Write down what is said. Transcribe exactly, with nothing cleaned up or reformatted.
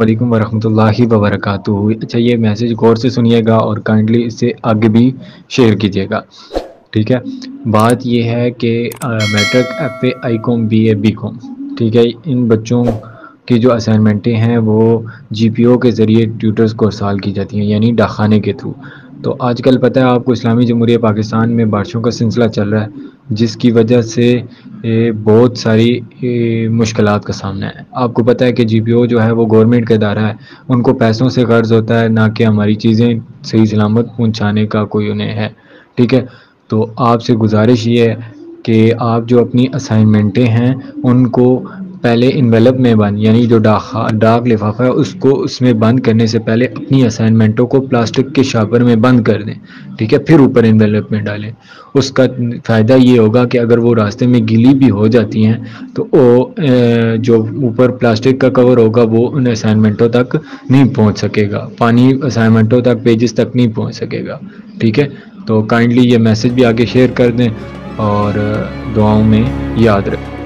वालेकुम वरहमतुल्लाहि वबरकातुहू। अच्छा, ये मैसेज गौर से सुनिएगा और काइंडली इसे आगे भी शेयर कीजिएगा, ठीक है। बात यह है कि matric F A I com B A B com, ठीक है, इन बच्चों की जो असाइनमेंटें हैं वो जी पी ओ के ज़रिए ट्यूटर्स को साल की जाती हैं, यानी डाखाने के थ्रू। तो आजकल पता है आपको इस्लामी जमहूरिया पाकिस्तान में बारिशों का सिलसिला चल रहा है, जिसकी वजह से बहुत सारी मुश्किलात का सामना है। आपको पता है कि जी पी ओ जो है वो गवर्नमेंट का इदारा है, उनको पैसों से कर्ज होता है, ना कि हमारी चीज़ें सही सलामत पहुँचाने का कोई उन्हें है, ठीक है। तो आपसे गुजारिश ये है कि आप जो अपनी असाइनमेंटें हैं उनको पहले इन्वेलप में बंद, यानी जो डाक डाक लिफाफा है उसको उसमें बंद करने से पहले अपनी असाइनमेंटों को प्लास्टिक के शापर में बंद कर दें, ठीक है, फिर ऊपर इन्वेलप में डालें। उसका फ़ायदा ये होगा कि अगर वो रास्ते में गीली भी हो जाती हैं तो वो जो ऊपर प्लास्टिक का कवर होगा वो उन असाइनमेंटों तक नहीं पहुँच सकेगा, पानी असाइनमेंटों तक, पेजेस तक नहीं पहुँच सकेगा, ठीक है। तो काइंडली ये मैसेज भी आगे शेयर कर दें और दुआओं में याद रखें।